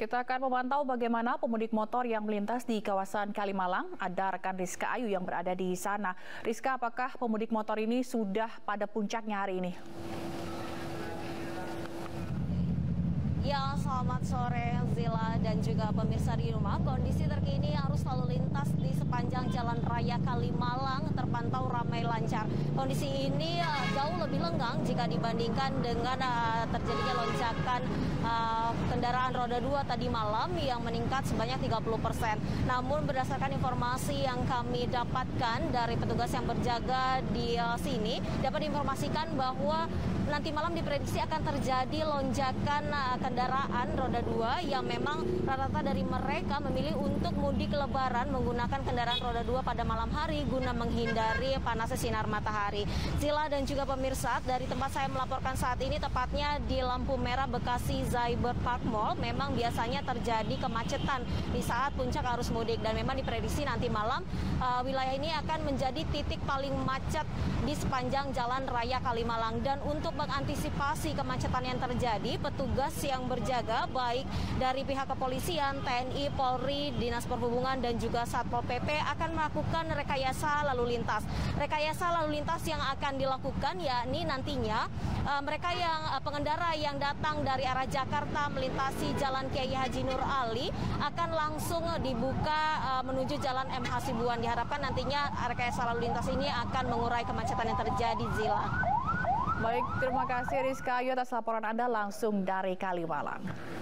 Kita akan memantau bagaimana pemudik motor yang melintas di kawasan Kalimalang. Ada rekan Rizka Ayu yang berada di sana. Rizka, apakah pemudik motor ini sudah pada puncaknya hari ini? Ya, selamat sore Zila dan juga pemirsa di rumah. Kondisi terkini arus lalu lintas di sepanjang Jalan Raya Kalimalang terpantau ramai lancar. Kondisi ini jauh lebih lenggang jika dibandingkan dengan terjadinya lonjakan kendaraan roda 2 tadi malam yang meningkat sebanyak 30%. Namun berdasarkan informasi yang kami dapatkan dari petugas yang berjaga di sini, dapat diinformasikan bahwa nanti malam diprediksi akan terjadi lonjakan kendaraan roda 2 yang memang rata-rata dari mereka memilih untuk mudik lebaran menggunakan kendaraan roda 2 pada malam hari guna menghindari panasnya sinar matahari. Zila dan juga pemirsa, dari tempat saya melaporkan saat ini, tepatnya di lampu merah Bekasi Zaiber Park Mall, memang biasanya terjadi kemacetan di saat puncak arus mudik, dan memang diprediksi nanti malam wilayah ini akan menjadi titik paling macet di sepanjang Jalan Raya Kalimalang. Dan untuk mengantisipasi kemacetan yang terjadi, petugas yang berjaga baik dari pihak kepolisian, TNI, Polri, Dinas Perhubungan dan juga Satpol PP akan melakukan rekayasa lalu lintas. Rekayasa lalu lintas yang akan dilakukan yakni nantinya mereka yang pengendara yang datang dari arah Jakarta melintasi Jalan Kiai Haji Nur Ali akan langsung dibuka menuju Jalan MH Cibuan. Diharapkan nantinya rekayasa lalu lintas ini akan mengurai kemacetan yang terjadi, Zila. Baik, terima kasih Rizka Ayu atas laporan Anda langsung dari Kalimalang.